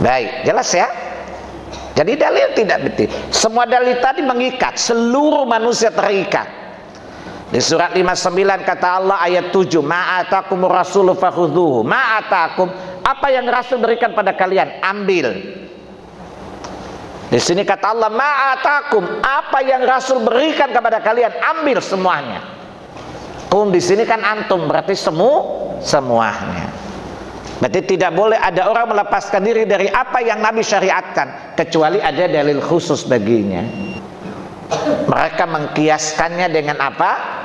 Baik, jelas ya? Jadi dalil tidak betul. Semua dalil tadi mengikat, seluruh manusia terikat. Di surat 59 kata Allah ayat 7, ma'atakum rasul fakhudhuhu, ma'atakum, apa yang Rasul berikan pada kalian, ambil. Di sini kata Allah ma'atakum, apa yang Rasul berikan kepada kalian, ambil semuanya. Kum di sini kan antum, berarti semuanya. Berarti tidak boleh ada orang melepaskan diri dari apa yang Nabi syariatkan, kecuali ada dalil khusus baginya. Mereka mengkiaskannya dengan apa?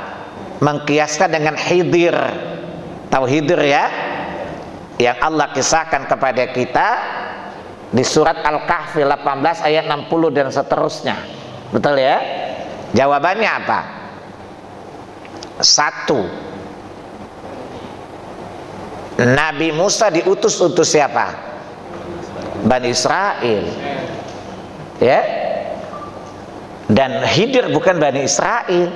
Mengkiaskan dengan Khidir. Tahu Khidir ya? Yang Allah kisahkan kepada kita di surat Al-Kahfi 18 ayat 60 dan seterusnya. Betul ya? Jawabannya apa? Satu, Nabi Musa diutus untuk siapa? Bani Israil. Ya? Dan Khidir bukan Bani Israil.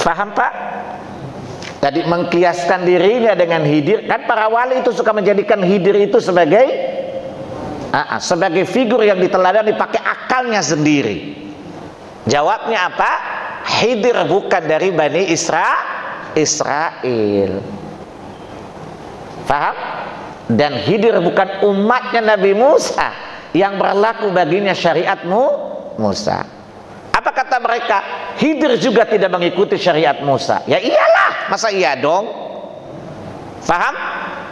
Faham Pak? Tadi mengkiaskan dirinya dengan Khidir. Kan para wali itu suka menjadikan Khidir itu sebagai figur yang diteladani dipakai akalnya sendiri. Jawabnya apa? Khidir bukan dari Bani Israil. Faham? Dan Khidir bukan umatnya Nabi Musa yang berlaku baginya syariatmu Musa. Apa kata mereka? Khidir juga tidak mengikuti syariat Musa. Ya iyalah, masa iya dong? Faham?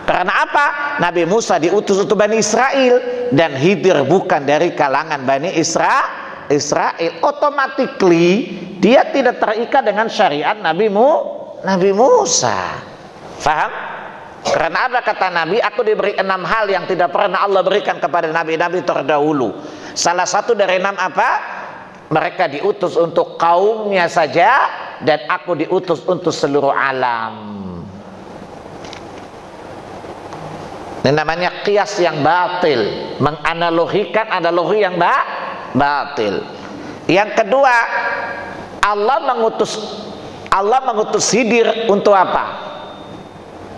Karena apa? Nabi Musa diutus untuk Bani Israil, dan Khidir bukan dari kalangan Bani Israil. Automatically dia tidak terikat dengan syariat Nabi Musa. Faham? Karena ada kata Nabi, aku diberi 6 hal yang tidak pernah Allah berikan kepada Nabi-Nabi terdahulu. Salah satu dari 6 apa? Mereka diutus untuk kaumnya saja, dan aku diutus untuk seluruh alam. Ini namanya kias yang batil, menganalogikan analogi yang batil. Yang kedua, Allah mengutus Khidir untuk apa?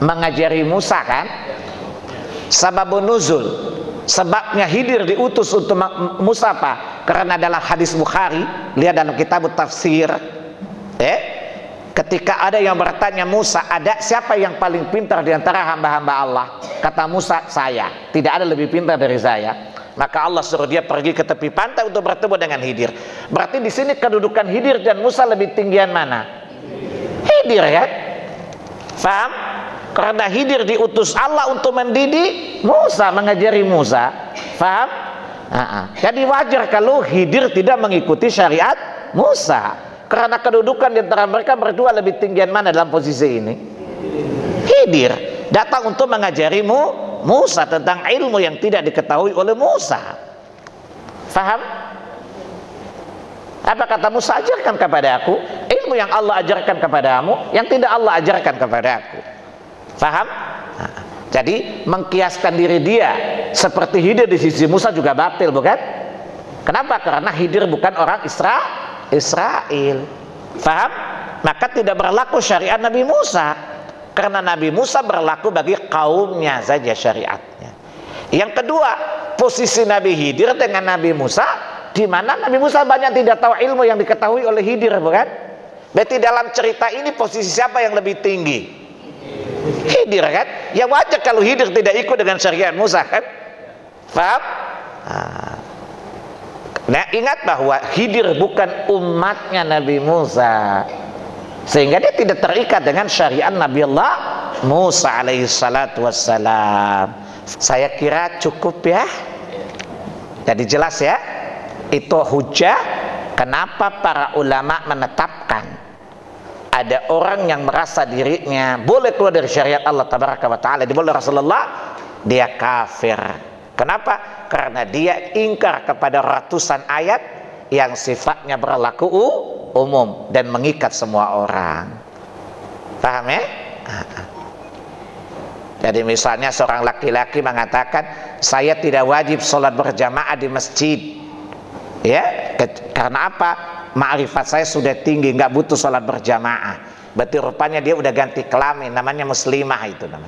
Mengajari Musa kan? Sababun nuzul, sebabnya Khidir diutus untuk Musa apa? Karena dalam hadis Bukhari, lihat dalam kitab tafsir, ketika ada yang bertanya Musa, ada siapa yang paling pintar diantara hamba-hamba Allah? Kata Musa, saya. Tidak ada lebih pintar dari saya. Maka Allah suruh dia pergi ke tepi pantai untuk bertemu dengan Khidir. Berarti di sini kedudukan Khidir dan Musa lebih tinggian mana? Khidir ya? Faham? Karena Khidir diutus Allah untuk mendidik Musa, mengajari Musa. Faham? Jadi wajar kalau Khidir tidak mengikuti syariat Musa. Karena kedudukan di antara mereka berdua lebih tinggian mana dalam posisi ini? Khidir datang untuk mengajarimu Musa tentang ilmu yang tidak diketahui oleh Musa. Faham? Apa kata Musa? Ajarkan kepada aku ilmu yang Allah ajarkan kepadamu, yang tidak Allah ajarkan kepada aku. Faham? Jadi mengkiaskan diri dia seperti Khidir di sisi Musa juga batil, bukan? Kenapa? Karena Khidir bukan orang Israil. Faham? Maka tidak berlaku syariat Nabi Musa, karena Nabi Musa berlaku bagi kaumnya saja syariatnya. Yang kedua, posisi Nabi Khidir dengan Nabi Musa, di mana Nabi Musa banyak tidak tahu ilmu yang diketahui oleh Khidir, bukan? Berarti dalam cerita ini posisi siapa yang lebih tinggi? Khidir kan? Ya wajar kalau Khidir tidak ikut dengan syariat Musa kan? Faham? Nah, ingat bahwa Khidir bukan umatnya Nabi Musa, sehingga dia tidak terikat dengan syariat Nabi Allah Musa alaihi salatu wassalam. Saya kira cukup ya. Jadi jelas ya, itu hujah kenapa para ulama menetapkan ada orang yang merasa dirinya boleh keluar dari syariat Allah Tabaraka wa Ta'ala, diboleh Rasulullah, dia kafir. Kenapa? Karena dia ingkar kepada ratusan ayat yang sifatnya berlaku umum dan mengikat semua orang. Paham ya? Jadi misalnya seorang laki-laki mengatakan, saya tidak wajib sholat berjamaah di masjid. Ya, karena apa? Ma'rifat saya sudah tinggi, nggak butuh sholat berjamaah. Berarti rupanya dia udah ganti kelamin, namanya muslimah itu namanya.